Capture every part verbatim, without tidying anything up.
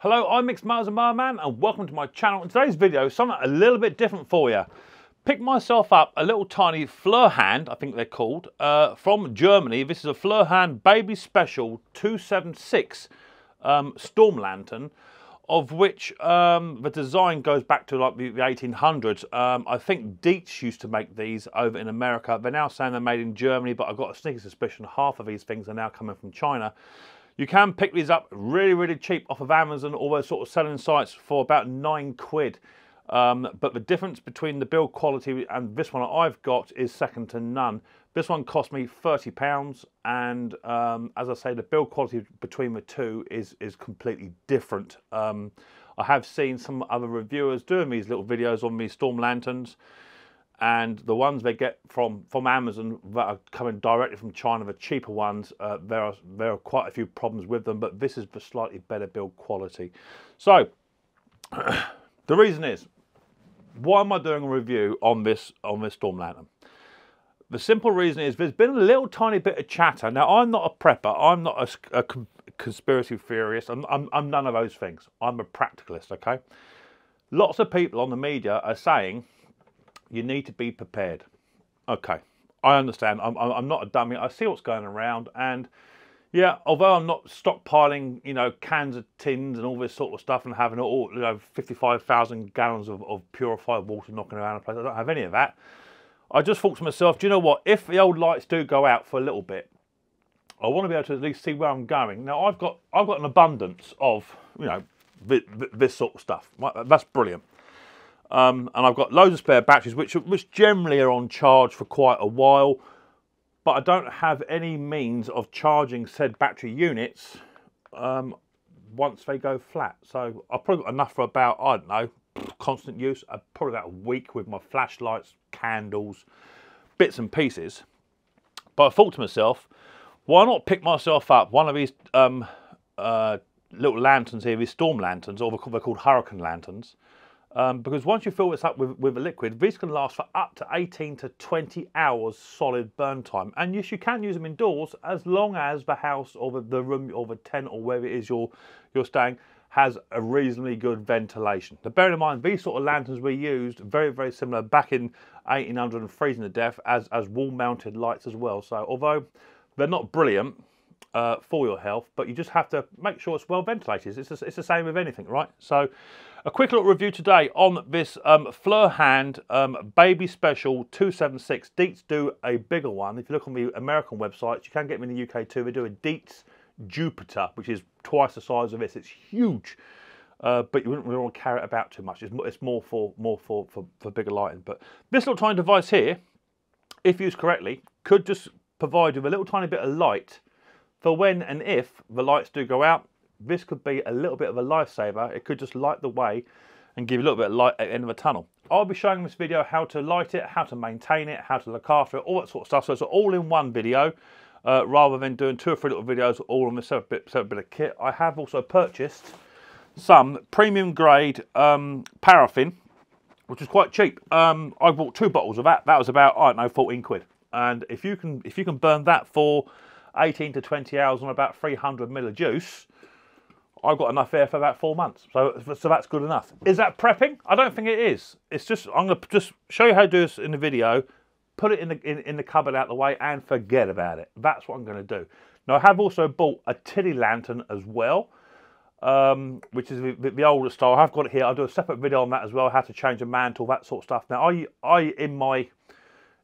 Hello, I'm Micks Mowers The Mower Man and welcome to my channel. In today's video, something a little bit different for you. Picked myself up a little tiny Feuerhand, I think they're called, uh, from Germany. This is a Feuerhand Baby Special two seventy-six um, storm lantern, of which um, the design goes back to like the, the eighteen hundreds. Um, I think Dietz used to make these over in America. They're now saying they're made in Germany, but I've got a sneaky suspicion half of these things are now coming from China. You can pick these up really, really cheap off of Amazon, all those sort of selling sites, for about nine quid. Um, but the difference between the build quality and this one I've got is second to none. This one cost me thirty pounds, and um, as I say, the build quality between the two is, is completely different. Um, I have seen some other reviewers doing these little videos on these storm lanterns, and the ones they get from, from Amazon that are coming directly from China, the cheaper ones, uh, there, are, there are quite a few problems with them, but this is the slightly better build quality. So, the reason is, why am I doing a review on this, on this storm lantern? The simple reason is there's been a little tiny bit of chatter. Now, I'm not a prepper, I'm not a, a conspiracy theorist, I'm, I'm, I'm none of those things. I'm a practicalist, okay? Lots of people on the media are saying, you need to be prepared. Okay, I understand. I'm, I'm not a dummy. I see what's going around. And yeah, although I'm not stockpiling, you know, cans of tins and all this sort of stuff and having all, you know, fifty-five thousand gallons of, of purified water knocking around the place, I don't have any of that. I just thought to myself, do you know what? If the old lights do go out for a little bit, I want to be able to at least see where I'm going. Now, I've got, I've got an abundance of, you know, th th this sort of stuff. That's brilliant. Um, and I've got loads of spare batteries, which, which generally are on charge for quite a while, but I don't have any means of charging said battery units um, once they go flat. So I've probably got enough for about, I don't know, constant use, uh, probably about a week with my flashlights, candles, bits and pieces. But I thought to myself, why not pick myself up one of these um, uh, little lanterns here, these storm lanterns, or they're called hurricane lanterns. Um, because once you fill this up with, with a liquid, these can last for up to eighteen to twenty hours solid burn time. And yes, you can use them indoors as long as the house or the, the room or the tent or wherever it is you're, you're staying has a reasonably good ventilation. Now, bearing in mind, these sort of lanterns we used, very, very similar back in eighteen hundred and freezing to death, as, as wall-mounted lights as well. So although they're not brilliant uh, for your health, but you just have to make sure it's well ventilated. It's, a, it's the same with anything, right? So, a quick little review today on this um, Feuerhand um, Baby Special two seventy-six. Dietz do a bigger one. If you look on the American websites, you can get them in the U K too. They do a Dietz Jupiter, which is twice the size of this. It's huge, uh, but you wouldn't really want to carry it about too much. It's, it's more for more for, for, for bigger lighting. But this little tiny device here, if used correctly, could just provide you with a little tiny bit of light for when and if the lights do go out. This could be a little bit of a lifesaver. It could just light the way and give you a little bit of light at the end of the tunnel. I'll be showing this video how to light it, how to maintain it, how to look after it, all that sort of stuff. So it's all in one video, uh, rather than doing two or three little videos all on the separate bit, separate bit of kit. I have also purchased some premium grade um, Parafin, which is quite cheap. Um, I bought two bottles of that. That was about, I don't know, fourteen quid. And if you can, if you can burn that for eighteen to twenty hours on about three hundred milliliters of juice, I've got enough air for about four months, so, so that's good enough. Is that prepping? I don't think it is. It's just, I'm going to just show you how to do this in the video, put it in the, in, in the cupboard out of the way and forget about it. That's what I'm going to do. Now, I have also bought a Tilly lantern as well, um, which is the, the older style. I've got it here. I'll do a separate video on that as well, how to change a mantle, that sort of stuff. Now, I, I in my...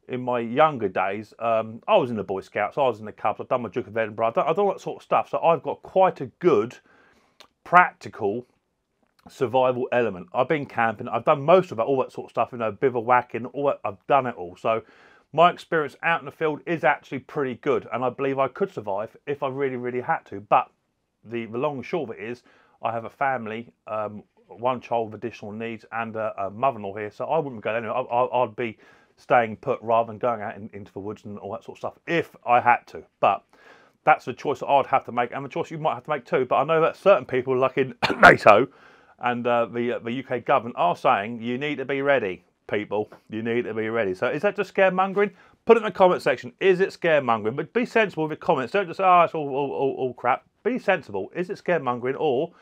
in my younger days, um, I was in the Boy Scouts, I was in the Cubs, I've done my Duke of Edinburgh, I've done, I've done all that sort of stuff, so I've got quite a good practical survival element. I've been camping, I've done most of that, all that sort of stuff, you know, bivouacking, all that, I've done it all. So my experience out in the field is actually pretty good, and I believe I could survive if I really, really had to. But the, the long and short of it is, I have a family, um, one child with additional needs, and a, a mother-in-law here, so I wouldn't go anywhere. I, I, I'd be staying put rather than going out in, into the woods and all that sort of stuff if I had to. But that's the choice that I'd have to make, and the choice you might have to make too. But I know that certain people, like in NATO and uh, the, uh, the U K government, are saying you need to be ready, people. You need to be ready. So is that just scaremongering? Put it in the comment section. Is it scaremongering? But be sensible with your comments. Don't just, ah, oh, it's all, all, all, all crap. Be sensible. Is it scaremongering, or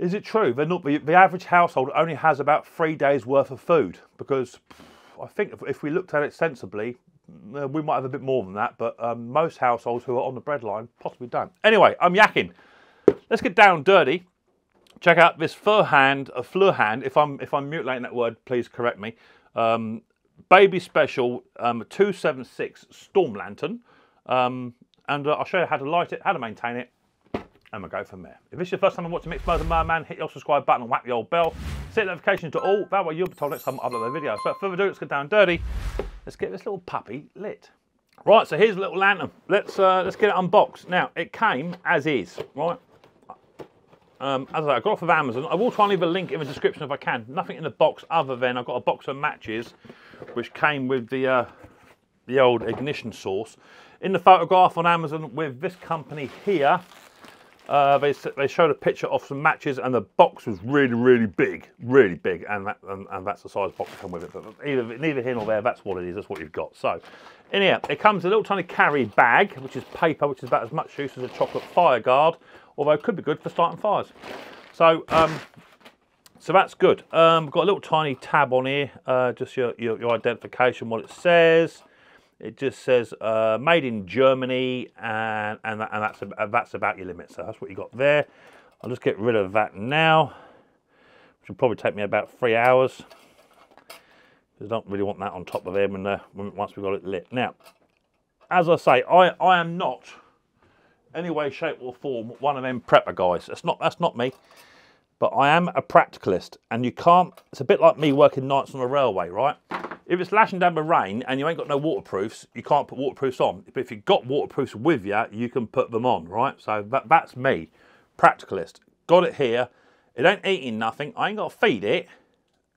Is it true? They're not, the, the average household only has about three days worth of food, because pff, I think if, if we looked at it sensibly, uh, we might have a bit more than that, but um, most households who are on the breadline possibly don't. Anyway, I'm yakking. Let's get down dirty. Check out this Feuerhand, a Feuerhand, if I'm, if I'm mutilating that word, please correct me. Um, Baby Special um, two seventy-six Storm Lantern. Um, and uh, I'll show you how to light it, how to maintain it, and we'll go from there. If this is your first time watching Micks Mowers The Mower Man, hit your subscribe button and whack the old bell. Set notifications to all, that way you'll be told next time I upload a video. So without further ado, let's get down dirty. Let's get this little puppy lit. Right, so here's the little lantern. Let's, uh, let's get it unboxed. Now, it came as is, right? Um, as I say, I got off of Amazon. I will try and leave a link in the description if I can. Nothing in the box other than I've got a box of matches, which came with the, uh, the old ignition source. In the photograph on Amazon with this company here, uh, they, they showed a picture of some matches, and the box was really, really big, really big, and, that, and, and that's the size box that came with it. But either, neither here nor there, that's what it is, that's what you've got. So, in here, it comes in a little tiny carry bag, which is paper, which is about as much use as a chocolate fire guard, although it could be good for starting fires. So, um, so that's good. Um, got a little tiny tab on here, uh, just your, your, your identification, what it says. It just says uh, made in Germany, and, and, and that's, that's about your limit. So that's what you got there. I'll just get rid of that now, which will probably take me about three hours. I don't really want that on top of there when, uh, when, once we've got it lit. Now, as I say, I, I am not any way, shape or form one of them prepper guys. That's not, that's not me. But I am a practicalist, and you can't, it's a bit like me working nights on a railway, right? If it's lashing down with rain and you ain't got no waterproofs, you can't put waterproofs on. But if you've got waterproofs with you, you can put them on, right? So that, that's me, practicalist. Got it here. It ain't eating nothing. I ain't got to feed it.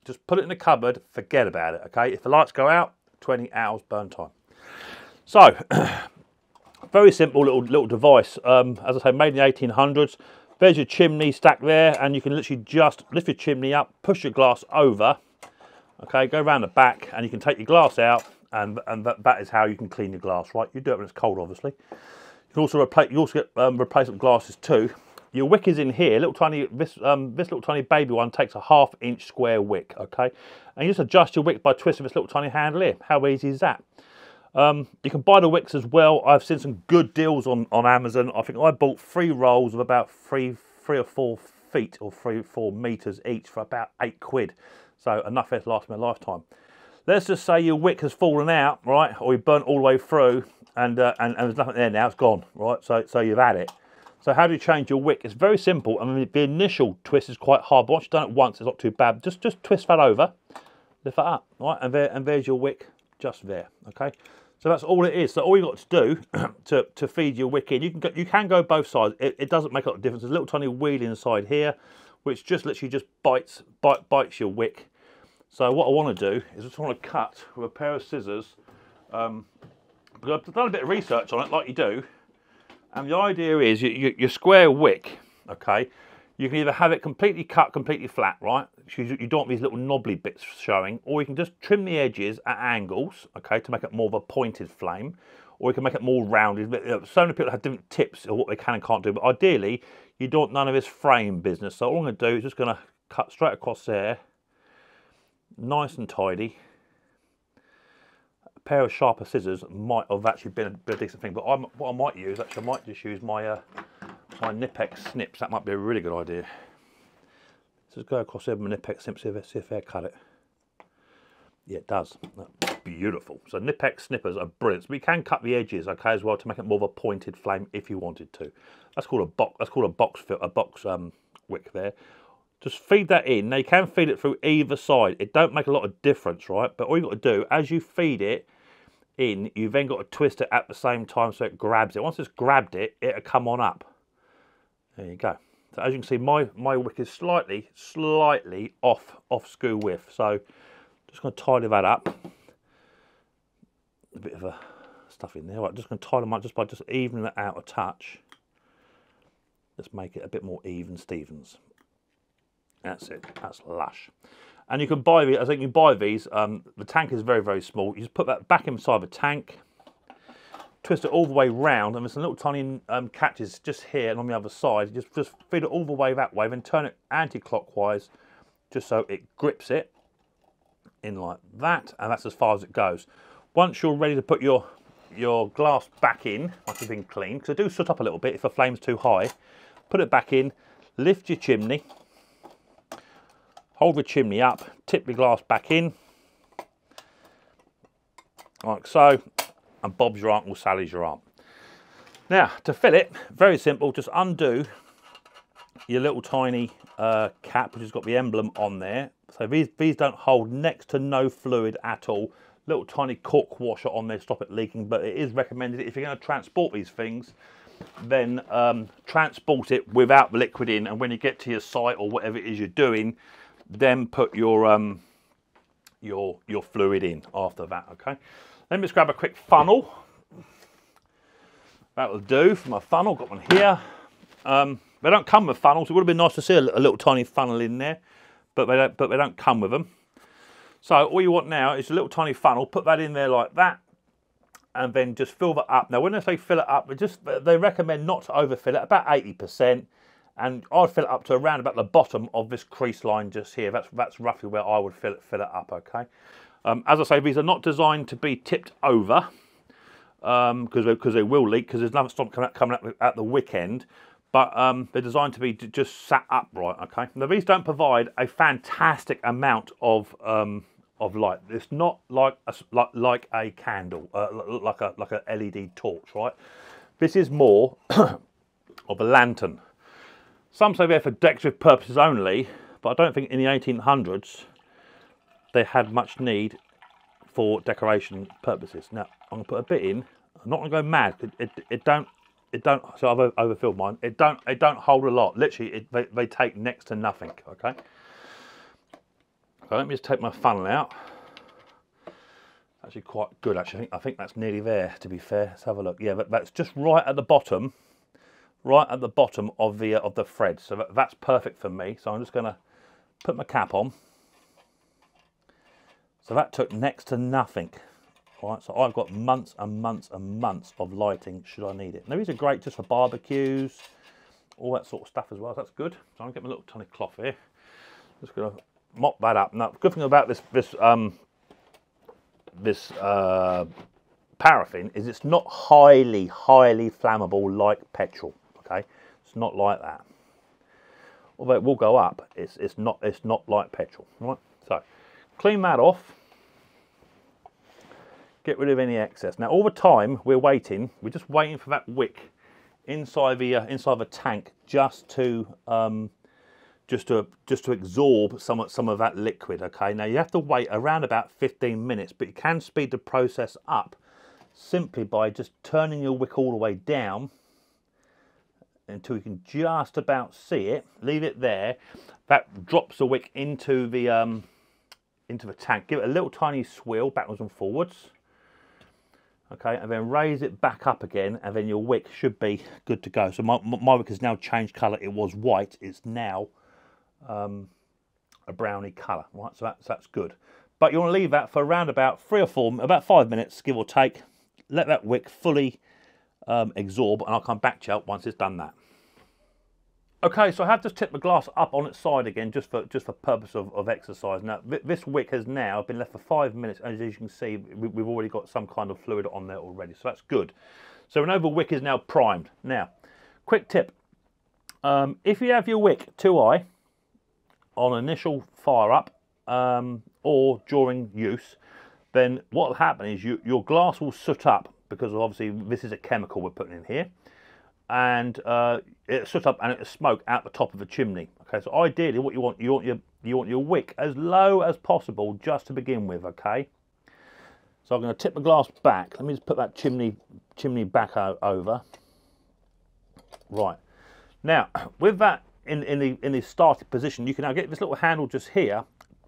Just put it in the cupboard, forget about it, okay? If the lights go out, twenty hours burn time. So, very simple little, little device. Um, as I say, made in the eighteen hundreds. There's your chimney stack there, and you can literally just lift your chimney up, push your glass over, okay, go around the back, and you can take your glass out, and, and that, that is how you can clean your glass, right? You do it when it's cold, obviously. You can also replace, you also get um, replacement glasses too. Your wick is in here, little tiny, this, um, this little tiny baby one takes a half inch square wick, okay? And you just adjust your wick by twisting this little tiny handle here. How easy is that? Um, you can buy the wicks as well. I've seen some good deals on, on Amazon. I think I bought three rolls of about three, three or four feet or three or four meters each for about eight quid. So enough there to last me a lifetime. Let's just say your wick has fallen out, right? Or you burnt all the way through, and, uh, and, and there's nothing there now, it's gone, right? So, so you've had it. So how do you change your wick? It's very simple. I mean, the initial twist is quite hard, but once you've done it once, it's not too bad. Just, just twist that over, lift that up, right? And, there, and there's your wick just there, okay? So that's all it is. So all you've got to do to, to feed your wick in, you can go, you can go both sides. It, it doesn't make a lot of difference. There's a little tiny wheel inside here, which just literally just bites, bite, bites your wick. So what I want to do is I just want to cut with a pair of scissors, um, because I've done a bit of research on it, like you do, and the idea is you, you, your square wick, okay, you can either have it completely cut, completely flat, right, so you, you don't want these little knobbly bits showing, or you can just trim the edges at angles, okay, to make it more of a pointed flame, or you can make it more rounded. So many people have different tips of what they can and can't do, but ideally, you don't want none of this frame business. So all I'm going to do is just going to cut straight across there, nice and tidy. A pair of sharper scissors might have actually been a, a decent thing, but I'm, what I might use, actually I might just use my uh, my Knipex snips. That might be a really good idea. Let's just go across there with my Knipex snips, see if, see if they cut it. Yeah, it does. That's beautiful. So Knipex snippers are brilliant. So we can cut the edges, okay, as well, to make it more of a pointed flame if you wanted to. That's called a box. That's called a box fit, a box um, wick there. Just feed that in. Now you can feed it through either side. It don't make a lot of difference, right? But all you've got to do, as you feed it in, you've then got to twist it at the same time so it grabs it. Once it's grabbed it, it'll come on up. There you go. So as you can see, my, my wick is slightly, slightly off, off screw width. So I'm just going to tidy that up. A bit of a stuff in there. Right, I'm just going to tidy them up just by just evening it out a touch. Let's make it a bit more even, Stevens. That's it, that's lush. And you can buy these, I think you can buy these, um, the tank is very, very small. You just put that back inside the tank, twist it all the way round, and there's some little tiny um, catches just here and on the other side. Just, just feed it all the way that way, then turn it anti-clockwise just so it grips it in like that, and that's as far as it goes. Once you're ready to put your, your glass back in, once it's been cleaned, because I do soot up a little bit if the flame's too high, put it back in, lift your chimney, hold the chimney up, tip the glass back in, like so, and Bob's your aunt or Sally's your aunt. Now, to fill it, very simple, just undo your little tiny uh, cap, which has got the emblem on there. So these, these don't hold next to no fluid at all. Little tiny cork washer on there, stop it leaking, but it is recommended if you're going to transport these things, then um, transport it without the liquid in, and when you get to your site or whatever it is you're doing, then put your, um, your, your fluid in after that, okay? Let me just grab a quick funnel. That'll do for my funnel, got one here. Um, they don't come with funnels, it would have been nice to see a, a little tiny funnel in there, but they don't, but they don't come with them. So all you want now is a little tiny funnel, put that in there like that, and then just fill that up. Now when I say fill it up, just, they recommend not to overfill it, about eighty percent, and I'd fill it up to around about the bottom of this crease line just here. That's, that's roughly where I would fill it, fill it up, okay? Um, as I say, these are not designed to be tipped over, because um, because they will leak, because there's nothing stop coming out, coming out at the wick end, but um, they're designed to be just sat upright, okay? Now these don't provide a fantastic amount of, um, of light. It's not like a, like, like a candle, uh, like a like a L E D torch, right? This is more of a lantern. Some say they're for decorative purposes only, but I don't think in the eighteen hundreds they had much need for decoration purposes. Now I'm gonna put a bit in. I'm not gonna go mad. It, it, it don't it don't. So I've overfilled mine. It don't it don't hold a lot. Literally, it, they they take next to nothing. Okay. So let me just take my funnel out. Actually quite good, actually. I think that's nearly there, to be fair. Let's have a look. Yeah, but that's just right at the bottom, right at the bottom of the, uh, of the thread. So that, that's perfect for me. So I'm just gonna put my cap on. So that took next to nothing. All right, so I've got months and months and months of lighting should I need it. Now these are great just for barbecues, all that sort of stuff as well. So that's good. So I'm gonna get my little tiny cloth here. Just gonna mop that up. Now, the good thing about this this um, this uh, paraffin is it's not highly, highly flammable like petrol. Okay, it's not like that. Although it will go up, it's it's not it's not like petrol. All right, so clean that off. Get rid of any excess. Now, all the time we're waiting, we're just waiting for that wick inside the uh, inside the tank just to. Um, Just to just to absorb some of, some of that liquid. Okay, now you have to wait around about fifteen minutes, but you can speed the process up simply by just turning your wick all the way down until you can just about see it. Leave it there. That drops the wick into the um, into the tank. Give it a little tiny swill backwards and forwards. Okay, and then raise it back up again, and then your wick should be good to go. So my my wick has now changed colour. It was white. It's now Um, a browny colour, right? So that's that's good. But you want to leave that for around about three or four, about five minutes, give or take. Let that wick fully um, absorb, and I'll come back to you once it's done that. Okay, so I have just tipped the glass up on its side again, just for just for purpose of, of exercise. Now th this wick has now been left for five minutes, and as you can see, we, we've already got some kind of fluid on there already. So that's good. So we know the wick is now primed. Now, quick tip: um, if you have your wick too high on initial fire up um, or during use, then what will happen is you, your glass will soot up, because obviously this is a chemical we're putting in here, and uh, it'll soot up and it'll smoke out the top of the chimney. Okay, so ideally what you want, you want your you want your wick as low as possible just to begin with. Okay, so I'm going to tip the glass back. Let me just put that chimney chimney back over. Right, now with that in, in the in the started position, you can now get this little handle just here,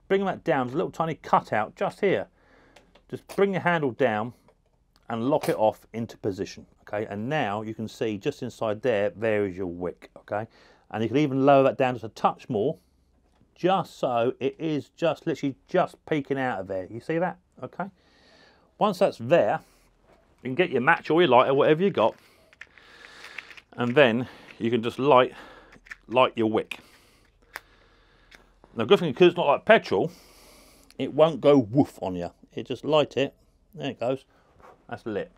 bring that down, there's a little tiny cutout just here. Just bring the handle down and lock it off into position, okay? And now you can see just inside there, there is your wick, okay? And you can even lower that down just a touch more, just so it is just literally just peeking out of there. You see that, okay? Once that's there, You can get your match or your lighter, whatever you got, and then you can just light light your wick. Now, good thing, because it's not like petrol, it won't go woof on you. It just light it. There it goes. That's lit.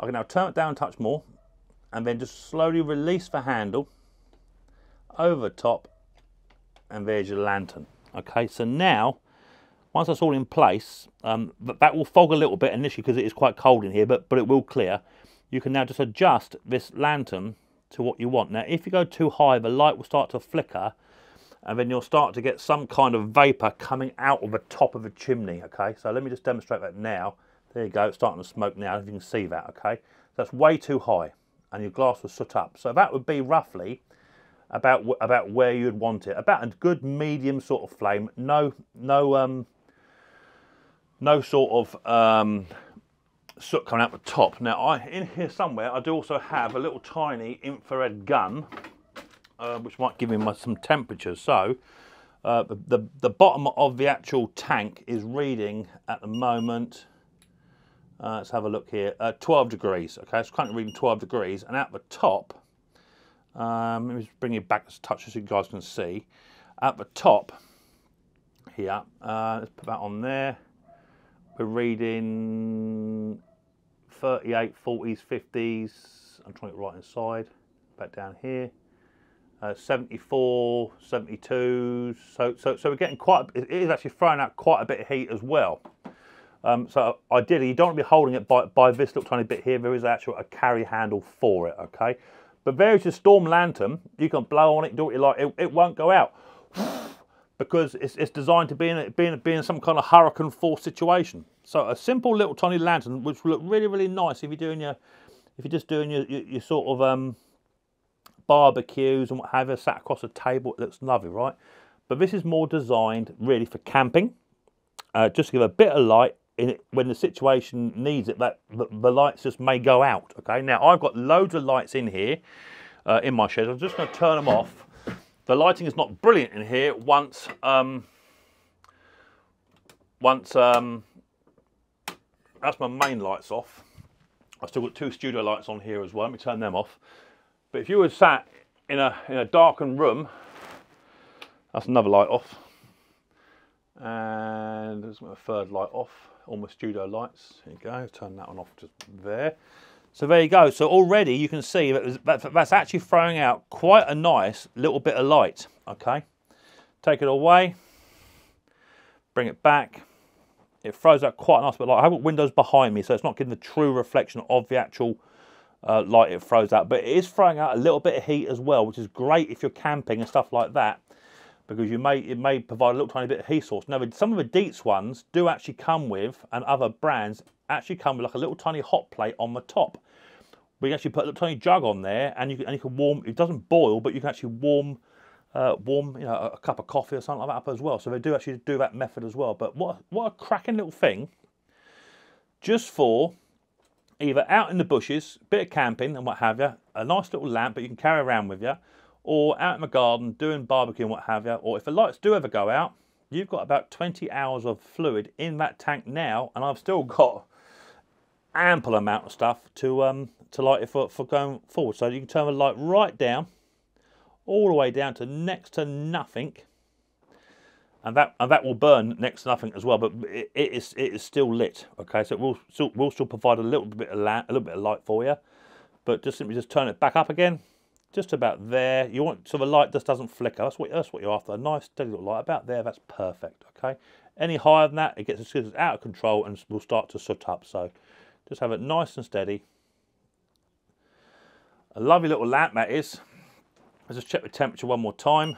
I can now turn it down, touch more, and then just slowly release the handle over top, and there's your lantern. Okay, so now, once that's all in place, um, that will fog a little bit initially because it is quite cold in here, but, but it will clear. You can now just adjust this lantern to what you want. Now, if you go too high, the light will start to flicker, and then you'll start to get some kind of vapor coming out of the top of the chimney, okay? So let me just demonstrate that now. There you go, it's starting to smoke now, if you can see that, okay? That's way too high, and your glass will soot up. So that would be roughly about, about where you'd want it, about a good medium sort of flame, no, no, um, no sort of um, soot coming out the top. Now, I, in here somewhere, I do also have a little tiny infrared gun, Uh, which might give me some temperature. So uh, the, the bottom of the actual tank is reading at the moment, uh, let's have a look here, uh, twelve degrees, okay, it's currently reading twelve degrees, and at the top, um, let me just bring it back to touch so you guys can see, at the top here, uh, let's put that on there, we're reading thirty-eight, forties, fifties, I'm trying to get right inside, back down here, Uh, seventy-four, seventy-two, so, so so we're getting quite, it is actually throwing out quite a bit of heat as well. Um, so ideally you don't want to be holding it by, by this little tiny bit here, there is actually a carry handle for it, okay? But there's your storm lantern, you can blow on it, do what you like, it, it won't go out. Because it's, it's designed to be in, be, in, be in some kind of hurricane force situation. So a simple little tiny lantern, which will look really, really nice if you're doing your, if you're just doing your, your, your sort of, um, barbecues and what have you, sat across a table, it looks lovely, right? But this is more designed really for camping, uh, just to give a bit of light in it, when the situation needs it, that the, the lights just may go out, okay? Now, I've got loads of lights in here, uh, in my shed, I'm just gonna turn them off. The lighting is not brilliant in here once, um, once, um, that's my main lights off. I've still got two studio lights on here as well, let me turn them off. But if you were sat in a, in a darkened room, that's another light off. And there's my third light off, all my studio lights. There you go, turn that one off just there. So there you go. So already you can see that that's actually throwing out quite a nice little bit of light, okay? Take it away, bring it back. It throws out quite a nice bit of light. I have got windows behind me, so it's not giving the true reflection of the actual Uh, light it throws out, but it is throwing out a little bit of heat as well, which is great if you're camping and stuff like that, because you may it may provide a little tiny bit of heat source. Now, some of the Dietz ones do actually come with, and other brands actually come with like a little tiny hot plate on the top. We actually put a little tiny jug on there, and you can, and you can warm. It doesn't boil, but you can actually warm, uh, warm you know a, a cup of coffee or something like that up as well. So they do actually do that method as well. But what what a cracking little thing, just for either out in the bushes, bit of camping and what have you, a nice little lamp that you can carry around with you, or out in the garden doing barbecue and what have you, or if the lights do ever go out, you've got about twenty hours of fluid in that tank now, and I've still got ample amount of stuff to um, to light it for, for going forward. So you can turn the light right down, all the way down to next to nothing, and that and that will burn next to nothing as well, but it, it is it is still lit, okay? So it will still will still provide a little bit of light, a little bit of light for you, but just simply just turn it back up again, just about there. You want so the light just doesn't flicker. That's what that's what you're after. A nice steady little light about there. That's perfect, okay? Any higher than that, it gets out of control and will start to soot up. So just have it nice and steady. A lovely little lamp that is. Let's just check the temperature one more time.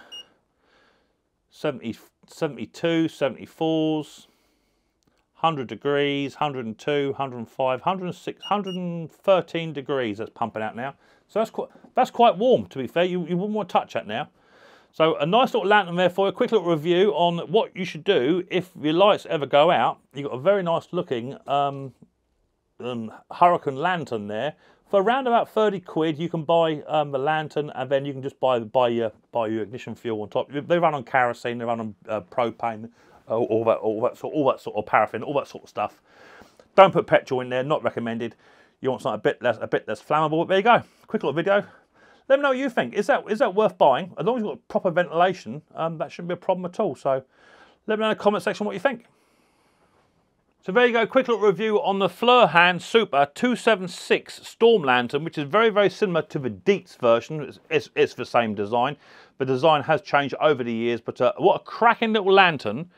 seventy-four, seventy-two, seventy-fours, one hundred degrees, one hundred two, one hundred five, one hundred six, one hundred thirteen degrees that's pumping out now. So that's quite, that's quite warm, to be fair. You, you wouldn't want to touch that now. So a nice little lantern there for you. A quick little review on what you should do if your lights ever go out. You've got a very nice looking um, um, hurricane lantern there. For around about thirty quid, you can buy um, the lantern, and then you can just buy buy your buy your ignition fuel on top. They run on kerosene, they run on uh, propane, all, all that all that sort all that sort of paraffin, all that sort of stuff. Don't put petrol in there, not recommended. You want something a bit less, a bit less flammable. But there you go, quick little video. Let me know what you think. Is that, is that worth buying? As long as you've got proper ventilation, um, that shouldn't be a problem at all. So let me know in the comment section what you think. So there you go, quick little review on the Feuerhand Super two seventy-six Storm Lantern, which is very, very similar to the Dietz version. It's, it's, it's the same design. The design has changed over the years, but uh, what a cracking little lantern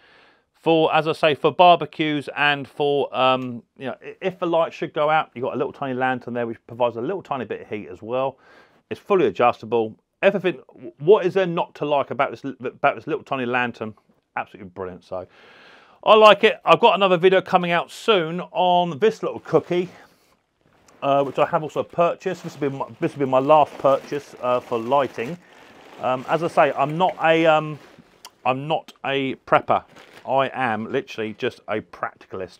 for, as I say, for barbecues and for, um, you know, if the light should go out, you've got a little tiny lantern there, which provides a little tiny bit of heat as well. It's fully adjustable. Everything, what is there not to like about this, about this little tiny lantern? Absolutely brilliant, so. I like it. I've got another video coming out soon on this little cookie, uh, which I have also purchased. This will be my, this will be my last purchase uh, for lighting. Um, as I say, I'm not a, um, I'm not a prepper. I am literally just a practicalist.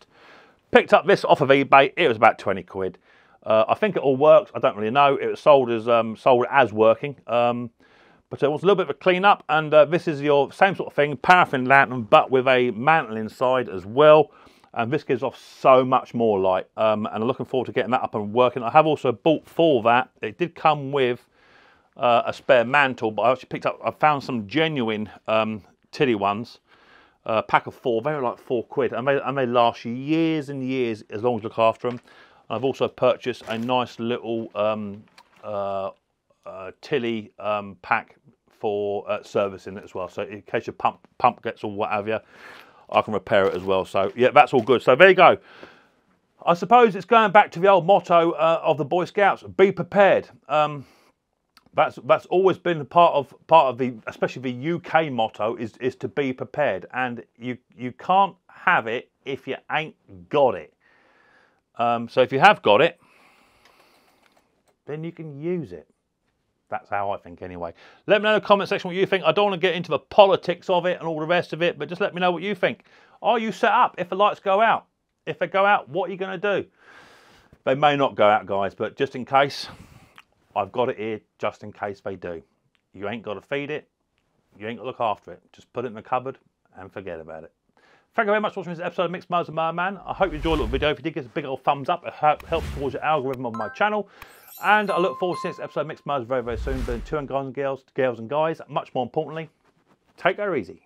Picked up this off of eBay. It was about twenty quid. Uh, I think it all works. I don't really know. It was sold as um, sold as working. Um, But it wants a little bit of a clean up, and uh, this is your same sort of thing, paraffin lantern, but with a mantle inside as well. And this gives off so much more light. Um, and I'm looking forward to getting that up and working. I have also bought for that. It did come with uh, a spare mantle, but I actually picked up, I found some genuine um, Tilly ones, a pack of four. They were like four quid, and they, and they last you years and years as long as you look after them. I've also purchased a nice little um, uh, uh, Tilly um, pack for uh, servicing it as well, so in case your pump pump gets or what have you, I can repair it as well. So yeah, that's all good. So there you go. I suppose it's going back to the old motto uh, of the Boy Scouts: be prepared. Um, that's that's always been part of part of the, especially the U K motto, is is to be prepared, and you you can't have it if you ain't got it. Um, so if you have got it, then you can use it. That's how I think anyway. Let me know in the comment section what you think. I don't want to get into the politics of it and all the rest of it, but just let me know what you think. Are you set up if the lights go out? If they go out, what are you going to do? They may not go out, guys, but just in case, I've got it here just in case they do. You ain't got to feed it. You ain't got to look after it. Just put it in the cupboard and forget about it. Thank you very much for watching this episode of Micks Mowers The Mower Man. I hope you enjoyed the little video. If you did, give us a big old thumbs up. It helps towards the algorithm of my channel. And I look forward to this episode of Micks Mowers very, very soon. But until then, guys and girls, girls and guys, much more importantly, take her easy.